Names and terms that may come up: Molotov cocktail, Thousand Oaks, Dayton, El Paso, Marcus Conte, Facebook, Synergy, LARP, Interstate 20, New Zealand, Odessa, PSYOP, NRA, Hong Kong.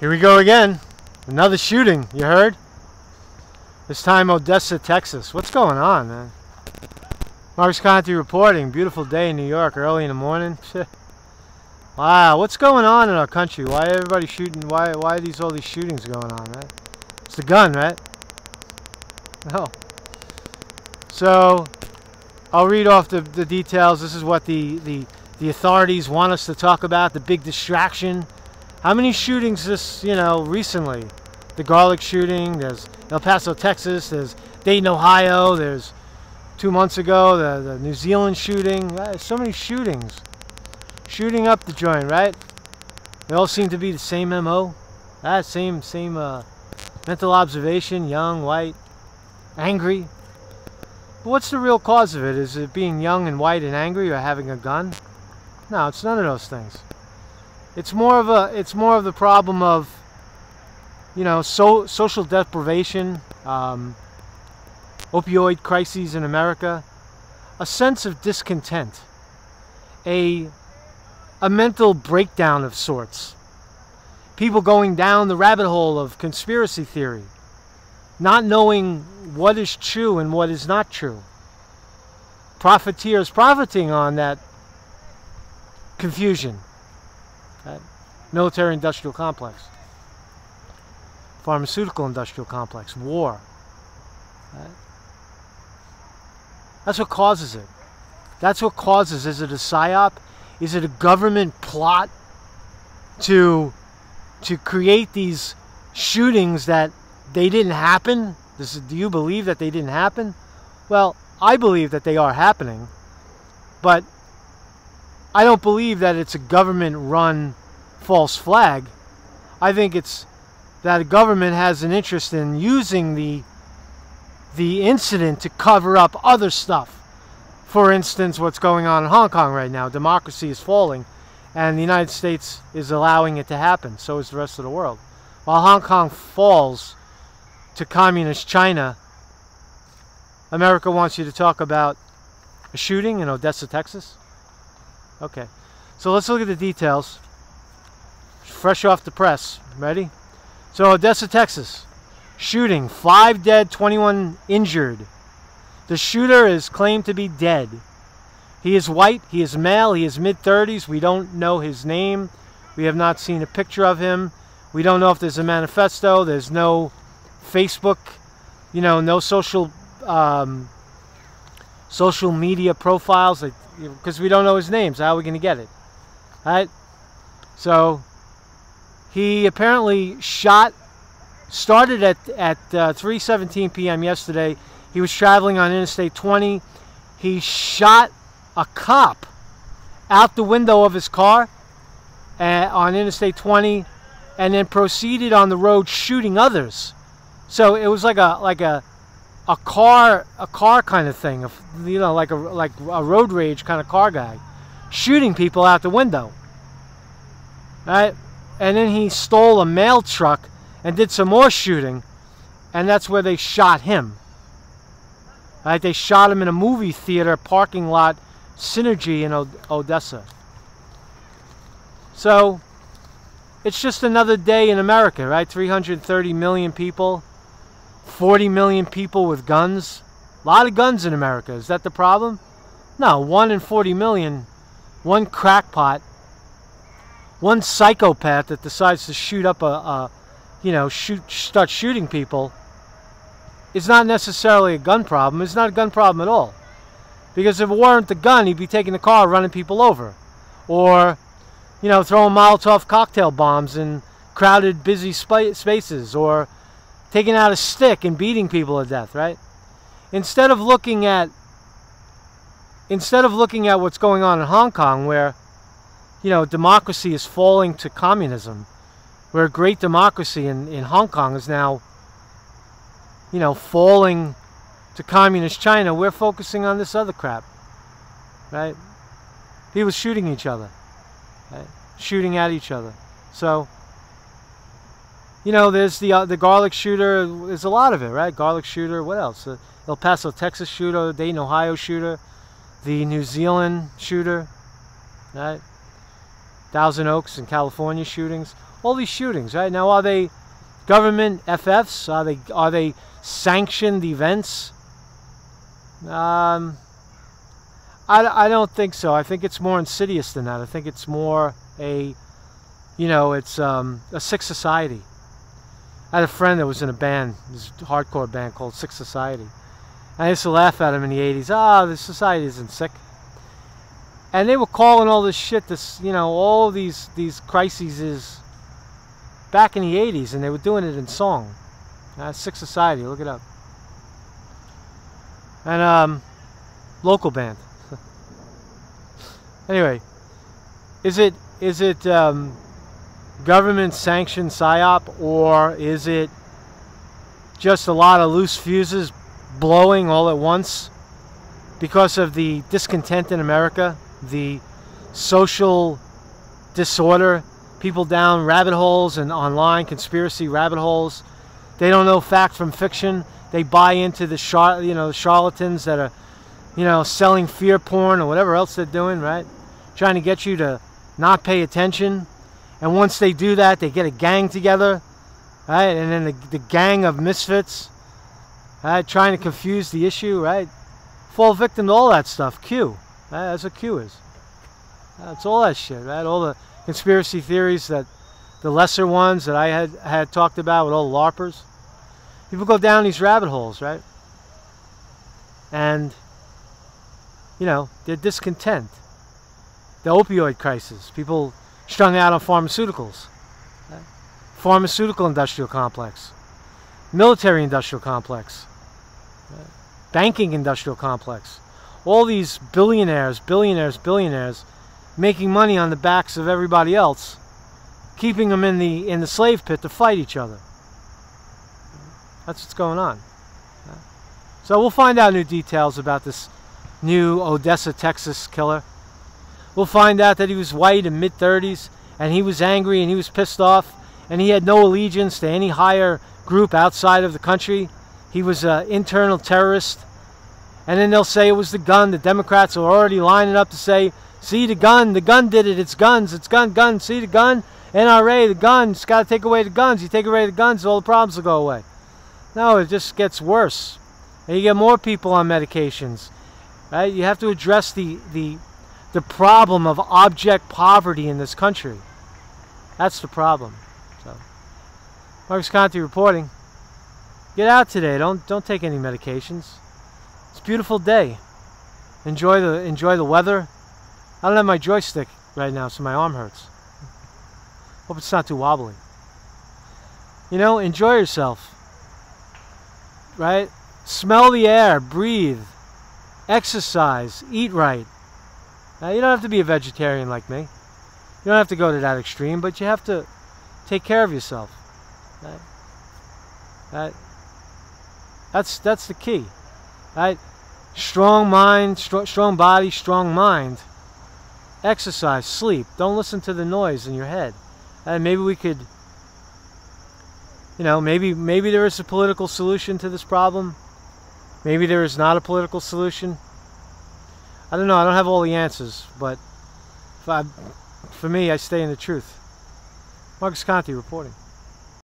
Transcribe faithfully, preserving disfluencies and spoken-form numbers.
Here we go again. Another shooting, you heard? This time Odessa, Texas. What's going on, man? Marcus Conte reporting. Beautiful day in New York early in the morning. Wow, what's going on in our country? Why everybody shooting? Why why are these all these shootings going on, man? It's the gun, right? No. So I'll read off the, the details. This is what the, the, the authorities want us to talk about, the big distraction. How many shootings this, you know, recently? The garlic shooting, there's El Paso, Texas, there's Dayton, Ohio, there's two months ago, the, the New Zealand shooting. So many shootings. Shooting up the joint, right? They all seem to be the same M O. That same, same uh, mental observation, young, white, angry. But what's the real cause of it? Is it being young and white and angry, or having a gun? No, it's none of those things. It's more of a, it's more of the problem of, you know, so, social deprivation, um, opioid crises in America, a sense of discontent, a, a mental breakdown of sorts, people going down the rabbit hole of conspiracy theory, not knowing what is true and what is not true. Profiteers profiting on that confusion. That military-industrial complex, pharmaceutical-industrial complex, war. Right? That's what causes it. That's what causes. Is it a PSYOP? Is it a government plot to to create these shootings that they didn't happen? This is, do you believe that they didn't happen? Well, I believe that they are happening, but I don't believe that it's a government-run false flag. I think it's that a government has an interest in using the the incident to cover up other stuff. For instance, what's going on in Hong Kong right now. Democracy is falling, and the United States is allowing it to happen. So is the rest of the world. While Hong Kong falls to communist China, America wants you to talk about a shooting in Odessa, Texas. Okay, so let's look at the details. Fresh off the press. Ready? So, Odessa, Texas. Shooting. Five dead, twenty-one injured. The shooter is claimed to be dead. He is white. He is male. He is mid thirties. We don't know his name. We have not seen a picture of him. We don't know if there's a manifesto. There's no Facebook, you know, no social um, social media profiles. Like, because we don't know his name, so how are we going to get it? All right? So, he apparently shot, started at, at uh, three seventeen p m yesterday. He was traveling on Interstate twenty. He shot a cop out the window of his car uh, on Interstate twenty, and then proceeded on the road shooting others. So, it was like a, like a, A car, a car kind of thing, you know, like a like a road rage kind of car guy, shooting people out the window. Right, and then he stole a mail truck and did some more shooting, and that's where they shot him. Right, they shot him in a movie theater parking lot, Synergy in Odessa. So, it's just another day in America, right? three hundred thirty million people. forty million people with guns. A lot of guns in America. Is that the problem? No, one in forty million. One crackpot. One psychopath that decides to shoot up a, a you know, shoot, start shooting people. It's not necessarily a gun problem. It's not a gun problem at all. Because if it weren't a gun, he'd be taking the car, running people over. Or, you know, throwing Molotov cocktail bombs in crowded, busy spa spaces. Or taking out a stick and beating people to death, right? Instead of looking at, instead of looking at what's going on in Hong Kong, where, you know, democracy is falling to communism, where a great democracy in, in Hong Kong is now, you know, falling to communist China, we're focusing on this other crap, right? People shooting each other, right? Shooting at each other. So, you know, there's the uh, the garlic shooter. There's a lot of it, right? Garlic shooter. What else? The El Paso, Texas shooter. Dayton, Ohio shooter. The New Zealand shooter. Right? Thousand Oaks and California shootings, all these shootings, right? Now, are they government F Fs? Are they, are they sanctioned events? Um, I, I don't think so. I think it's more insidious than that. I think it's more a, you know, it's um, a sick society. I had a friend that was in a band, this hardcore band called Sick Society. And I used to laugh at him in the eighties. Ah, oh, the society isn't sick. And they were calling all this shit, this, you know, all these these crises is back in the eighties, and they were doing it in song. Uh, Sick Society, look it up. And um, local band. Anyway, is it is it um, government sanctioned PSYOP, or is it just a lot of loose fuses blowing all at once because of the discontent in America, the social disorder, people down rabbit holes and online conspiracy rabbit holes? They don't know fact from fiction. They buy into the char you know charlatans that are, you know, selling fear porn or whatever else they're doing, right? Trying to get you to not pay attention. And once they do that, they get a gang together, right? And then the, the gang of misfits, right? Trying to confuse the issue, right? Fall victim to all that stuff. Q. Right? That's what Q is. That's all that shit, right? All the conspiracy theories, that the lesser ones that I had, had talked about with all the LARPers. People go down these rabbit holes, right? And, you know, they're discontent. The opioid crisis. People strung out on pharmaceuticals. Right? Pharmaceutical industrial complex. Military industrial complex. Right? Banking industrial complex. All these billionaires, billionaires, billionaires making money on the backs of everybody else, keeping them in the in the slave pit to fight each other. That's what's going on. So we'll find out new details about this new Odessa, Texas killer. We'll find out that he was white in mid thirties, and he was angry and he was pissed off, and he had no allegiance to any higher group outside of the country. He was an internal terrorist. And then they'll say it was the gun. The Democrats are already lining up to say, see the gun, the gun did it, it's guns, it's gun, gun, see the gun, N R A, the guns, gotta take away the guns. You take away the guns, all the problems will go away. No, it just gets worse. And you get more people on medications. Right? You have to address the, the, the problem of object poverty in this country. That's the problem. So, Marcus Conte reporting. Get out today. Don't, don't take any medications. It's a beautiful day. Enjoy the, enjoy the weather. I don't have my joystick right now, so my arm hurts. Hope it's not too wobbly. You know, enjoy yourself. Right? Smell the air, breathe, exercise, eat right. Now, you don't have to be a vegetarian like me. You don't have to go to that extreme, but you have to take care of yourself. Right? Right? That's, that's the key. Right? Strong mind, str strong body, strong mind. Exercise, sleep. Don't listen to the noise in your head. And maybe we could, you know, maybe maybe there is a political solution to this problem. Maybe there is not a political solution. I don't know. I don't have all the answers, but if I, for me, I stay in the truth. Marcus Conte reporting.